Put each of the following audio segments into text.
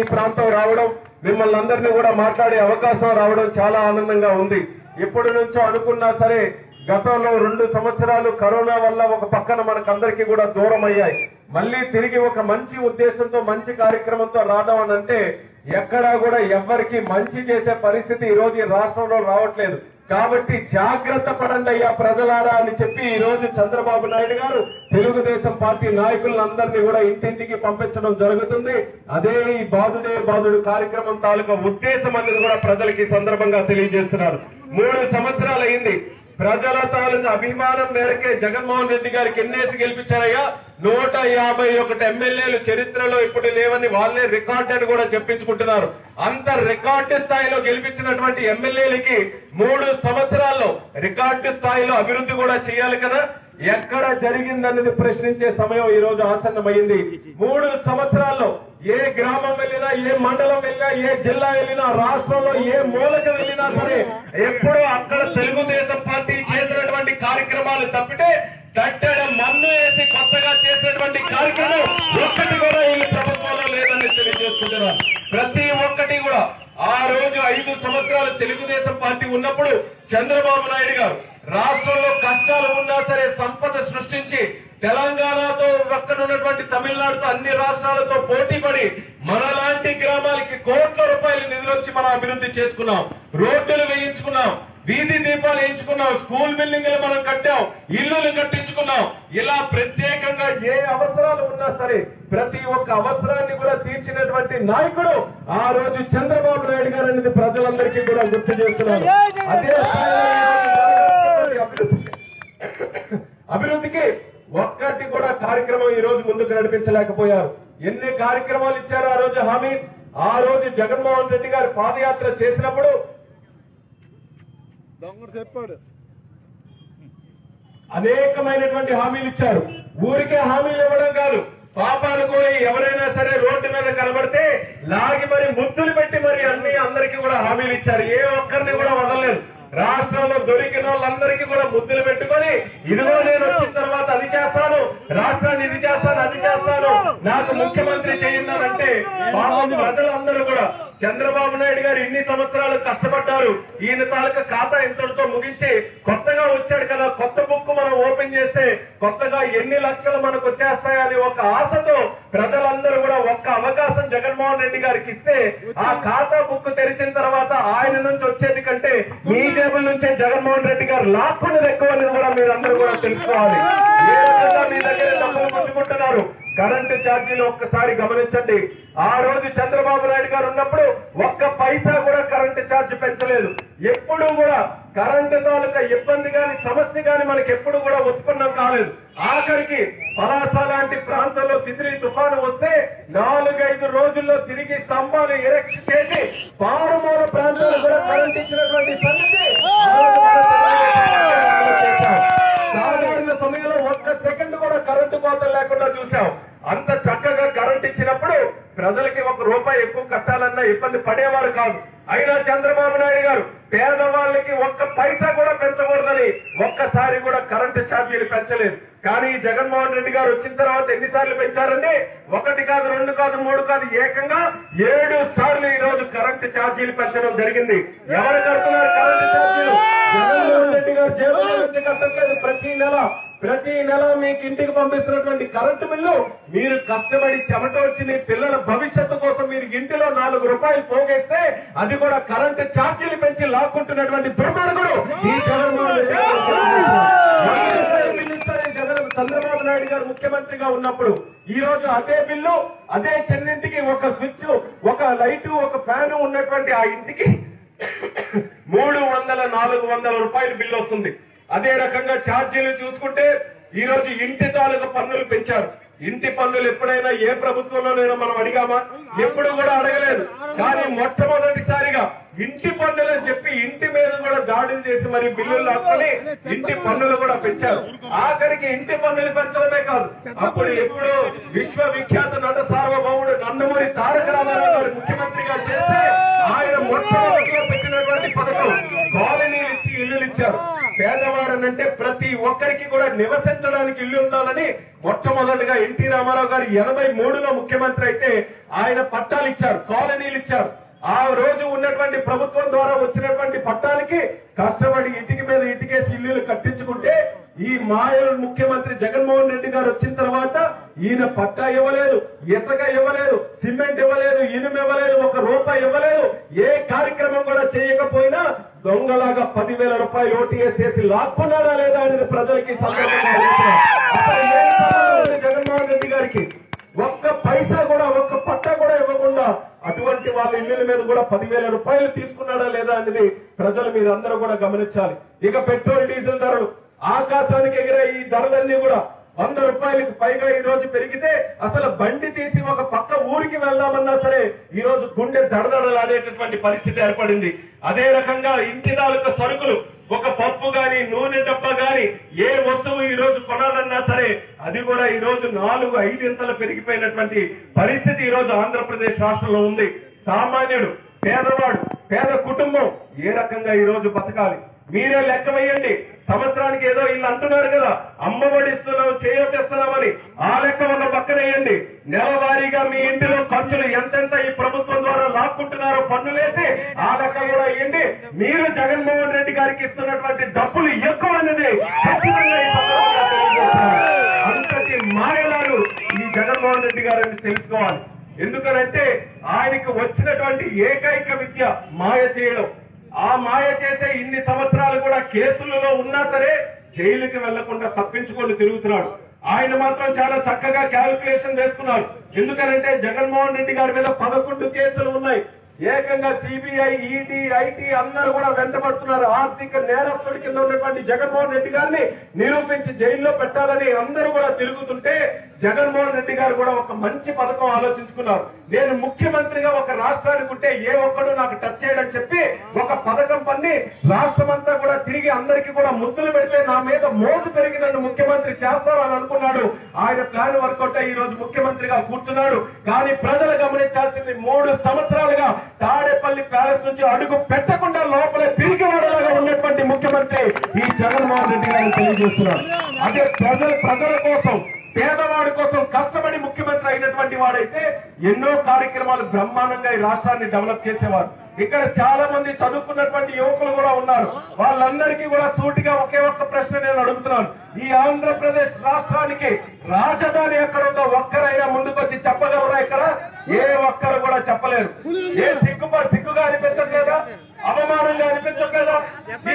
ఈ ప్రాంతం రావడం మిమ్మల్ని అందర్నీ కూడా మాట్లాడే అవకాశం రావడం చాలా ఆనందంగా ఉంది. ఎప్పటి నుంచో అనుకున్నా సరే గతంలో 2 సంవత్సరాలు కరోనా వల్ల ఒక పక్కన మనకందరికీ కూడా దూరం అయ్యాయి. మళ్ళీ తిరిగి ఒక మంచి ఉద్దేశంతో మంచి కార్యక్రమంతో రావడం అంటే ఎక్కడా కూడా ఎవ్వరికి మంచి చేసే పరిస్థితి ఈ రోజు రాష్ట్రంలో రావట్లేదు. కాబట్టి జాగ్రత్త పడండి అయ్యా ప్రజలారా అని చెప్పి ఈ రోజు చంద్రబాబు నాయుడు గారు తెలుగుదేశం పార్టీ నాయకులందరినీ కూడా ఇంటింటికి పంపించడం జరుగుతుంది. అదే ఈ బాదుడే బాదుడు కార్యక్రమం తాలూకా ఉద్దేశం అనేది కూడా ప్రజలకి సందర్భంగా తెలియజేస్తున్నారు. 3 సంవత్సరాలు అయింది. ప్రజల తాలూకా అభిమానం మేరకే జగన్మోహన్ రెడ్డి గారికి ఎన్నేసి గెలిపించారయ్యా? 151 ఎమ్మెల్యేలు చరిత్రలో ఇప్పుడు లేవని వాళ్ళే రికార్డెడ్ కూడా చెప్పించుకుంటున్నారు. అంత రికార్డు స్థాయిలో గెలిపించినటువంటి ఎమ్మెల్యేలకి 3 సంవత్సరాల్లో రికార్డు స్థాయిలో అభివృద్ధి కూడా చేయాలి కదా. ఎక్కడ జరిగిందన్నది ప్రశ్నించే సమయం ఈ రోజు ఆసన్నమైంది. 3 సంవత్సరాల్లో ఏ గ్రామం వెళ్ళినా, ఏ మండలం వెళ్ళినా, ఏ జిల్లా వెళ్ళినా, రాష్ట్రంలో ఏ మూలక వెళ్ళినా సరే ఎప్పుడూ అక్కడ తెలుగుదేశం పార్టీ చేసినటువంటి కార్యక్రమాలు తప్పితే దట్టడ మన్ను వేసి కొత్తగా చేసినటువంటి కార్యక్రమం ఒక్కటి కూడా ఈ ప్రభుత్వంలో లేదని తెలియజేస్తున్నారు. ప్రతి ఒక్కటి కూడా ఆ రోజు 5 సంవత్సరాలు తెలుగుదేశం పార్టీ ఉన్నప్పుడు చంద్రబాబు నాయుడు గారు రాష్ట్రంలో కష్టాలు ఉన్నా సరే సంపద సృష్టించి తెలంగాణతో పక్కనున్నటువంటి తమిళనాడుతో అన్ని రాష్ట్రాలతో పోటీ పడి మనలాంటి గ్రామాలకి కోట్ల రూపాయల నిధులు వచ్చి మనం అభివృద్ధి చేసుకున్నాం. రోడ్డులు వేయించుకున్నాం, వీధి దీపాలు వేయించుకున్నాం, స్కూల్ బిల్డింగ్లు మనం కట్టాం, ఇల్లులు కట్టించుకున్నాం. ఇలా ప్రత్యేకంగా ఏ అవసరాలు ఉన్నా సరే ప్రతి ఒక్క అవసరాన్ని కూడా తీర్చినటువంటి నాయకుడు ఆ రోజు చంద్రబాబు నాయుడు గారు అనేది ప్రజలందరికీ కూడా గుర్తు చేస్తున్నారు. అదే అభివృద్ధికి ఒక్కటి కూడా కార్యక్రమం ఈ రోజు ముందుకు నడిపించలేకపోయారు. ఎన్ని కార్యక్రమాలు ఇచ్చారు ఆ రోజు హామీ? ఆ రోజు జగన్మోహన్ రెడ్డి గారు పాదయాత్ర చేసినప్పుడు అనేకమైనటువంటి హామీలు ఇచ్చారు. ఊరికే హామీలు ఇవ్వడం కాదు, పాపాలు కోరి ఎవరైనా సరే రోడ్డు మీద కనబడితే లాగి మరి ముద్దులు పెట్టి మరి అన్ని అందరికీ కూడా హామీలు ఇచ్చారు. ఏ ఒక్కరిని కూడా వదలలేదు. రాష్ట్రంలో దొరికిన వాళ్ళందరికీ కూడా ముద్దులు పెట్టుకొని ఇదిగో నేను వచ్చిన తర్వాత అది చేస్తాను, రాష్ట్రాన్ని ఇది చేస్తాను, అది చేస్తాను, నాకు ముఖ్యమంత్రి చేయిందానంటే పాపం ప్రజలందరూ కూడా చంద్రబాబు నాయుడు గారు ఇన్ని సంవత్సరాలు కష్టపడ్డారు, ఈయన తాలూకా ఖాతా ఇంతటితో ముగించి కొత్తగా వచ్చాడు కదా, కొత్త బుక్ మనం ఓపెన్ చేస్తే కొత్తగా ఎన్ని లక్షలు మనకు వచ్చేస్తాయని ఒక ఆశతో ప్రజలందరూ కూడా ఒక్క అవకాశం జగన్మోహన్ రెడ్డి గారికి ఇస్తే ఆ ఖాతా బుక్ తెరిచిన తర్వాత ఆయన నుంచి వచ్చేది కంటే మీ జేబుల నుంచే జగన్మోహన్ రెడ్డి గారు లాక్కుని ఎక్కువని కూడా మీరందరూ కూడా తెలుసుకోవాలి. ఏ విధంగా మీ దగ్గర డబ్బులు పుచ్చుకుంటున్నారు? కరెంటు ఛార్జీలు ఒక్కసారి గమనించండి. ఆ రోజు చంద్రబాబు నాయుడు గారు ఉన్నప్పుడు ఒక్క పైసా కూడా కరెంటు ఛార్జ్ పెంచలేదు. ఎప్పుడూ కూడా కరెంటు తాలూకా ఇబ్బంది కానీ సమస్య కానీ మనకి ఎప్పుడు కూడా ఉత్పన్నం కాలేదు. ఆఖరికి పలాస లాంటి ప్రాంతంలో తితిలి తుఫాను వస్తే 4-5 రోజుల్లో తిరిగి స్తంభాలు ఎరెక్ట్ చేసి పారుమూల ప్రాంతాలు కూడా కరెంట్ ఇచ్చినటువంటి సంగతి సాధారణ సమయంలో 1 సెకండ్ కూడా కరెంటు కోతలు లేకుండా చూసాం. అంత చక్కగా కరెంట్ ఇచ్చినప్పుడు ప్రజలకి 1 రూపాయి ఎక్కువ కట్టాలన్నా ఇబ్బంది పడేవారు కాదు. అయినా చంద్రబాబు నాయుడు గారు పేదవాళ్ళకి ఒక్క పైసా కూడా పెంచకూడదని ఒక్కసారి కూడా కరెంటు ఛార్జీలు పెంచలేదు. కానీ జగన్మోహన్ రెడ్డి గారు వచ్చిన తర్వాత ఎన్నిసార్లు పెంచారండి? 1 కాదు, 2 కాదు, 3 కాదు, ఏకంగా 7 సార్లు ఈ రోజు కరెంటు ఛార్జీలు పెంచడం జరిగింది. ఎవరు కడుతున్నారు కరెంటు ఛార్జీలు? జగన్మోహన్ రెడ్డి గారు జేబులో నుంచి కట్టట్లేదు. ప్రతి నెల మీకు ఇంటికి పంపిస్తున్నటువంటి కరెంటు బిల్లు మీరు కష్టపడి చెమటోడ్చి పిల్లల భవిష్యత్తు కోసం మీరు ఇంటిలో 4 రూపాయలు పోగేస్తే అది కూడా కరెంటు ఛార్జీలు పెంచి లాక్కుంటున్నటువంటి దుర్మార్గుడు ఈ చంద్రబాబు నాయుడు గారు ముఖ్యమంత్రిగా ఉన్నప్పుడు. ఈ రోజు అదే బిల్లు అదే చెన్నింటికి 1 స్విచ్, 1 లైటు, 1 ఫ్యాను ఉన్నటువంటి ఆ ఇంటికి 300-400 రూపాయలు బిల్లు వస్తుంది. అదే రకంగా ఛార్జీలు చూసుకుంటే ఈ రోజు ఇంటి తాలూకా పన్నులు పెంచారు. ఇంటి పన్నులు ఎప్పుడైనా ఏ ప్రభుత్వంలోనైనా మనం అడిగామా? ఎప్పుడు కూడా అడగలేదు. కానీ మొట్టమొదటిసారిగా ఇంటి పన్నులు అని చెప్పి ఇంటి మీద కూడా దాడులు చేసి మరి బిల్లులు లాక్కొని ఇంటి పన్నులు కూడా పెంచారు. ఆఖరికి ఇంటి పన్నులు పెంచడమే కాదు, అప్పుడు ఎప్పుడో విశ్వవిఖ్యాత నట సార్వభౌముడు నందమూరి తారక రామారావు గారు ముఖ్యమంత్రిగా చేస్తే ఆయన మొట్టమొదటిగా పెట్టినటువంటి పథకం కాలనీలు ఇచ్చి ఇల్లులు ఇచ్చారు. పేదవారనంటే ప్రతి ఒక్కరికి కూడా నివసించడానికి ఇల్లు ఉండాలని మొట్టమొదటిగా ఎన్టీ రామారావు గారు 83లో ముఖ్యమంత్రి అయితే ఆయన పట్టాలు ఇచ్చారు, కాలనీలు ఇచ్చారు. ఆ రోజు ఉన్నటువంటి ప్రభుత్వం ద్వారా వచ్చినటువంటి పట్టాలకి కష్టపడి ఇంటికి మీద ఇంటికేసి ఇల్లులు కట్టించుకుంటే ఈ మాయలు ముఖ్యమంత్రి జగన్మోహన్ రెడ్డి గారు వచ్చిన తర్వాత ఈయన పట్టా ఇవ్వలేదు, ఇసుక ఇవ్వలేదు, సిమెంట్ ఇవ్వలేదు, ఇనుము ఇవ్వలేదు, ఒక రూపాయి ఇవ్వలేదు. ఏ కార్యక్రమం కూడా చేయకపోయినా దొంగలాగా 10,000 రూపాయలు ఓటీఎస్ఏసి లాక్కున్నారా లేదా అనేది ప్రజలకి జగన్మోహన్ రెడ్డి గారికి ఒక్క పైసా కూడా ఒక్క పట్టా కూడా ఇవ్వకుండా అటువంటి వాళ్ళ ఇల్లుల మీద కూడా 10,000 రూపాయలు తీసుకున్నాడా లేదా అనేది ప్రజలు మీరందరూ కూడా గమనించాలి. ఇక పెట్రోల్ డీజిల్ ధరలు ఆకాశానికి ఎగిరే ఈ ధరలన్నీ కూడా 100 రూపాయలకు పైగా ఈ రోజు పెరిగితే అసలు బండి తీసి ఒక పక్క ఊరికి వెళ్దామన్నా సరే ఈ రోజు గుండె దడదడలాడేటటువంటి పరిస్థితి ఏర్పడింది. అదే రకంగా ఇంటి తాలూకా సరుకులు, ఒక పప్పు గాని నూనె డబ్బా గాని ఏ వస్తువు ఈ రోజు కొనాలన్నా సరే అది కూడా ఈ రోజు 4-5 ఇంతలు పెరిగిపోయినటువంటి పరిస్థితి ఈ రోజు ఆంధ్రప్రదేశ్ రాష్ట్రంలో ఉంది. సామాన్యుడు, పేదవాడు, పేద కుటుంబం ఏ రకంగా ఈ రోజు బతకాలి? మీరే లెక్క వేయండి. సంవత్సరానికి ఏదో ఇల్లు అంటున్నారు కదా, అమ్మఒడి ఇస్తున్నాం, చేయొస్తున్నామని, ఆ లెక్క ఉన్న పక్కనేయండి. నెలవారీగా మీ ఇంటిలో ఖర్చులు ఎంతెంత ఈ ప్రభుత్వం ద్వారా లాక్కుంటున్నారో పన్నులేసి ఆ లెక్క కూడా వేయండి. మీరు జగన్మోహన్ రెడ్డి గారికి ఇస్తున్నటువంటి డబ్బులు ఎక్కువ అనేది అంతటి మాయలారు ఈ జగన్మోహన్ రెడ్డి గారు అని తెలుసుకోవాలి. ఎందుకనంటే ఆయనకు వచ్చినటువంటి ఏకైక విద్య మాయ చేయడం. ఆ మాయ చేసే ఇన్ని సంవత్సరాలు కూడా కేసులలో ఉన్నా సరే జైలుకి వెళ్లకుండా తప్పించుకొని తిరుగుతున్నాడు. ఆయన మాత్రం చాలా చక్కగా క్యాలిక్యులేషన్ వేసుకున్నాడు. ఎందుకనంటే జగన్మోహన్ రెడ్డి గారి మీద 11 కేసులు ఉన్నాయి. ఏకంగా సిబిఐ, ఈడీ, ఐటీ అందరూ కూడా వెంటబడుతున్నారు. ఆర్థిక నేరస్తుడి కింద ఉన్నటువంటి జగన్మోహన్ రెడ్డి గారిని నిరూపించి జైల్లో పెట్టాలని అందరూ కూడా తిరుగుతుంటే జగన్మోహన్ రెడ్డి గారు కూడా ఒక మంచి పథకం ఆలోచించుకున్నారు. నేను ముఖ్యమంత్రిగా ఒక రాష్ట్రానికి ఉంటే ఏ ఒక్కడు నాకు టచ్ చేయడని చెప్పి ఒక పథకం పన్ని రాష్ట్రం అంతా కూడా తిరిగి అందరికీ కూడా ముద్దులు పెడితే నా మీద మోజు పెరిగి నన్ను ముఖ్యమంత్రి చేస్తారు అని అనుకున్నాడు. ఆయన ప్లాన్ వర్కౌట్ అయ్యి ఈ రోజు ముఖ్యమంత్రిగా కూర్చున్నాడు. కానీ ప్రజలు గమనించాల్సింది 3 సంవత్సరాలుగా తాడేపల్లి ప్యాలెస్ నుంచి అడుగు పెట్టకుండా లోపలే పిరికివాడలాగా ఉన్నటువంటి ముఖ్యమంత్రి ఈ జగన్మోహన్ రెడ్డి గారిని తెలియజేస్తున్నారు. అదే ప్రజల కోసం, పేదవాడి కోసం కష్టపడి ముఖ్యమంత్రి అయినటువంటి వాడైతే ఎన్నో కార్యక్రమాలు బ్రహ్మాండంగా ఈ రాష్ట్రాన్ని డెవలప్ చేసేవారు. ఇక్కడ చాలా మంది చదువుకున్నటువంటి యువకులు కూడా ఉన్నారు. వాళ్ళందరికీ కూడా సూటిగా ఒకే ఒక్క ప్రశ్న నేను అడుగుతున్నాను, ఈ ఆంధ్రప్రదేశ్ రాష్ట్రానికి రాజధాని ఎక్కడ ఉందో ఒక్కరైనా ముందుకొచ్చి చెప్పగలరా? ఇక్కడ ఏ ఒక్కరు కూడా చెప్పలేరు. ఏ సిగ్గుగా అనిపించట్లేదా? అవమానంగా అనిపించట్లేదా?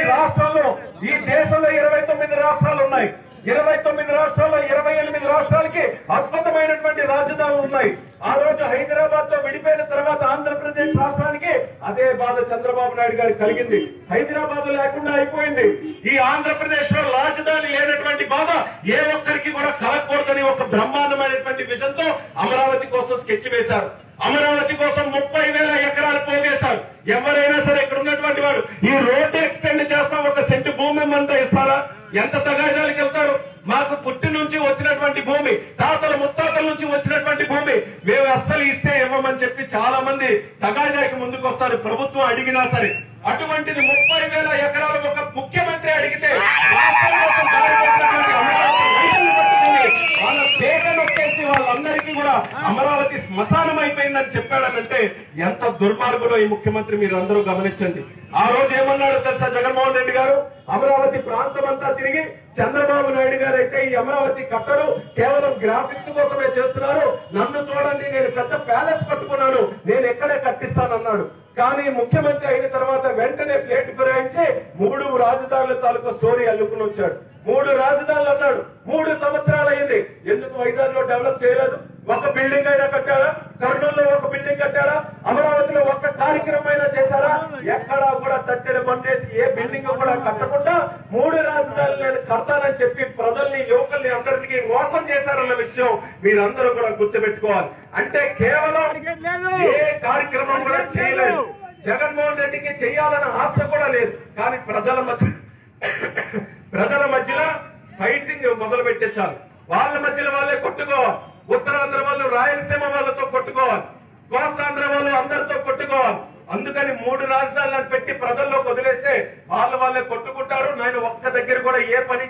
ఈ రాష్ట్రంలో, ఈ దేశంలో 29 రాష్ట్రాలు ఉన్నాయి. 29 రాష్ట్రాల్లో 28 రాష్ట్రాలకి అద్భుతమైనటువంటి రాజధానులు ఉన్నాయి. ఆ రోజు హైదరాబాద్ తో విడిపోయిన తర్వాత ఆంధ్రప్రదేశ్ రాష్ట్రానికి అదే బాధ చంద్రబాబు నాయుడు గారికి కలిగింది. హైదరాబాద్ లేకుండా అయిపోయింది. ఈ ఆంధ్రప్రదేశ్ లో రాజధాని లేనటువంటి బాధ ఏ ఒక్కరికి కూడా కలగకూడదని ఒక బ్రహ్మాండమైనటువంటి విజన్ తో అమరావతి కోసం స్కెచ్ వేశారు. అమరావతి కోసం 30,000 ఎకరాలు పోగేశారు. ఎవరైనా సరే ఇక్కడ ఉన్నటువంటి వాడు ఈ రోడ్డు ఎక్స్టెండ్ చేస్తాం, ఒక సెంటు భూమి అంతా ఇస్తారా? ఎంత తగాదాలకు వెళ్తారు? మాకు పుట్టి నుంచి వచ్చినటువంటి భూమి, తాతల ముత్తాతల నుంచి వచ్చినటువంటి భూమి, మేము అస్సలు ఇస్తే ఇవ్వమని చెప్పి చాలా మంది తగాదాకి ముందుకు వస్తారు ప్రభుత్వం అడిగినా సరే. అటువంటిది 30,000 ఎకరాలు ఒక ముఖ్యమంత్రి అడిగితే వాళ్ళ పేట నొక్కేసి వాళ్ళందరికీ కూడా అమరావతి శ్మశానం అయిపోయిందని చెప్పాడనంటే ఎంత దుర్మార్గులో ఈ ముఖ్యమంత్రి మీరు అందరూ గమనించండి. ఆ రోజు ఏమన్నాడు తెలుసా జగన్మోహన్ రెడ్డి గారు? అమరావతి ప్రాంతం అంతా తిరిగి చంద్రబాబు నాయుడు గారు అయితే ఈ అమరావతి కట్టడం కేవలం గ్రాఫిక్స్ కోసమే చేస్తున్నారు, నన్ను చూడండి, నేను పెద్ద ప్యాలెస్ కట్టుకున్నాను, నేను ఎక్కడే కట్టిస్తానన్నాడు. కానీ ముఖ్యమంత్రి అయిన తర్వాత వెంటనే ప్లేట్ ఫిరాయించి 3 రాజధానుల తాలూకా స్టోరీ అల్లుకుని వచ్చాడు. 3 రాజధానులు అన్నాడు. 3 సంవత్సరాలు అయింది. ఎందుకు వైజాగ్ లో డెవలప్ చేయలేదు? ఒక బిల్డింగ్ అయినా కట్టారా? కర్నూలులో ఒక బిల్డింగ్ కట్టారా? అమరావతిలో ఒక్క కార్యక్రమం అయినా చేశారా? ఎక్కడా కూడా తట్టెలు పండేసి ఏ బిల్డింగ్ కూడా కట్టకుండా 3 రాజధానులు నేను కడతానని చెప్పి ప్రజల్ని, యువకుల్ని అందరికీ మోసం చేశారన్న విషయం మీరందరూ కూడా గుర్తుపెట్టుకోవాలి. అంటే కేవలం ఏ కార్యక్రమం కూడా చేయలేదు, జగన్మోహన్ రెడ్డికి చేయాలన్న ఆశ కూడా లేదు. కానీ ప్రజల మధ్యలో ఫైటింగ్ మొదలు పెట్టించాలి. వాళ్ళ మధ్యలో వాళ్ళే కొట్టుకోవాలి. ఉత్తరాంధ్ర వాళ్ళు రాయలసీమ వాళ్ళతో కొట్టుకోవాలి, కోస్తాంధ్ర వాళ్ళు అందరితో కొట్టుకోవాలి. అందుకని మూడు రాజధానులను పెట్టి ప్రజల్లో కొదిలేస్తే వాళ్ళే కొట్టుకుంటారు. నేను ఒక్క దగ్గర కూడా ఏ పని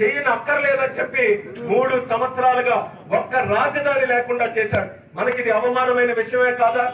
చేయనక్కర్లేదని చెప్పి 3 సంవత్సరాలుగా ఒక్క రాజధాని లేకుండా చేశారు. మనకి ఇది అవమానమైన విషయమే కాదా?